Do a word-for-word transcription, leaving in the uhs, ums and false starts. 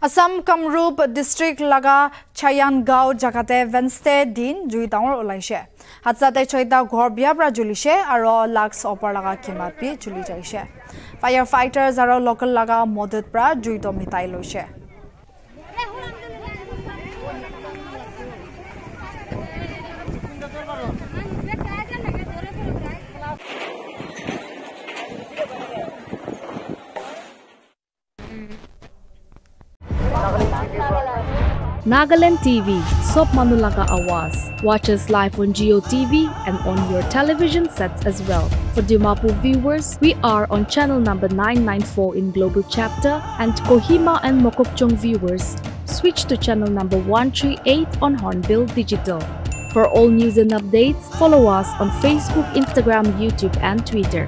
Assam Kamrup district laga Chayan Gau Jakate Wednesday din jui daor olaishe. Hatsate choita ghor biabra julishe aro lakhs opor laga kimat bi juli jaishe. Firefighters aro local laga modad pra jui to mitai loishe. Nagaland T V, Sop Manulaka Awas, watches live on Geo T V and on your television sets as well. For Dimapur viewers, we are on channel number nine nine four in Global Chapter, and Kohima and Mokokchung viewers, switch to channel number one three eight on Hornbill Digital. For all news and updates, follow us on Facebook, Instagram, YouTube and Twitter.